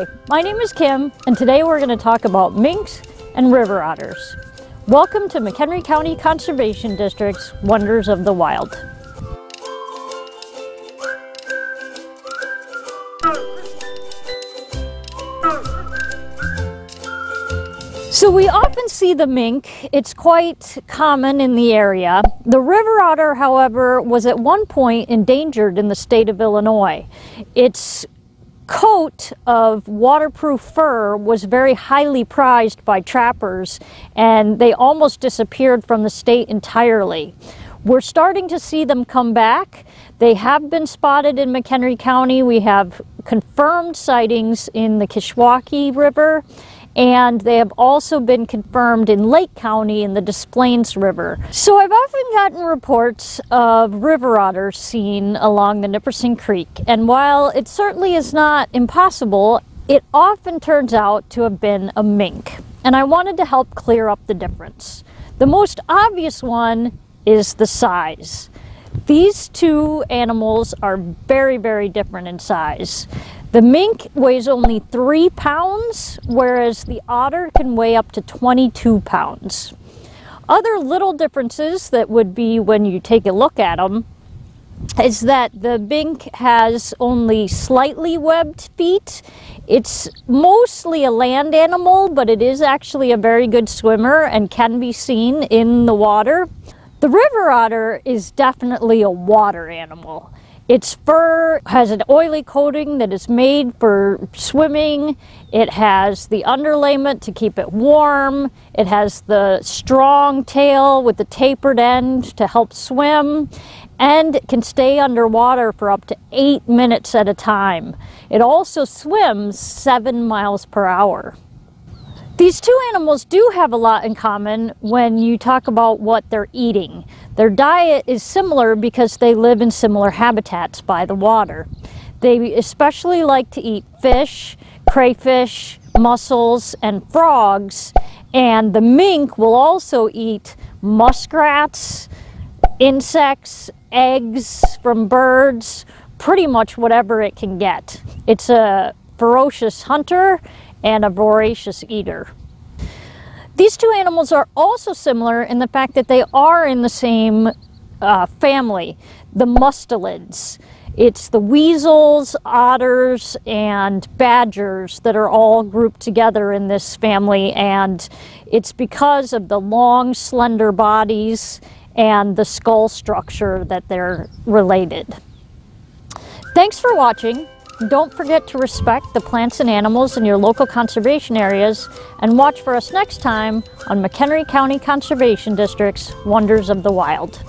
Hi, my name is Kim, and today we're going to talk about minks and river otters. Welcome to McHenry County Conservation District's Wonders of the Wild. So we often see the mink. It's quite common in the area. The river otter, however, was at one point endangered in the state of Illinois. Its coat of waterproof fur was very highly prized by trappers, and they almost disappeared from the state entirely. We're starting to see them come back. They have been spotted in McHenry County. We have confirmed sightings in the Kishwaukee River, and they have also been confirmed in Lake County in the Des Plaines River. So I've often gotten reports of river otters seen along the Nippersink Creek, and while it certainly is not impossible, it often turns out to have been a mink, and I wanted to help clear up the difference. The most obvious one is the size. These two animals are very, very different in size. The mink weighs only 3 pounds, whereas the otter can weigh up to 22 pounds. Other little differences that would be when you take a look at them is that the mink has only slightly webbed feet. It's mostly a land animal, but it is actually a very good swimmer and can be seen in the water. The river otter is definitely a water animal. Its fur has an oily coating that is made for swimming. It has the underlayment to keep it warm. It has the strong tail with the tapered end to help swim. And it can stay underwater for up to 8 minutes at a time. It also swims 7 miles per hour. These two animals do have a lot in common when you talk about what they're eating. Their diet is similar because they live in similar habitats by the water. They especially like to eat fish, crayfish, mussels, and frogs, and the mink will also eat muskrats, insects, eggs from birds, pretty much whatever it can get. It's a ferocious hunter and a voracious eater. These two animals are also similar in the fact that they are in the same family, the mustelids. It's the weasels, otters, and badgers that are all grouped together in this family, and it's because of the long, slender bodies and the skull structure that they're related. Thanks for watching. Don't forget to respect the plants and animals in your local conservation areas, and watch for us next time on McHenry County Conservation District's Wonders of the Wild.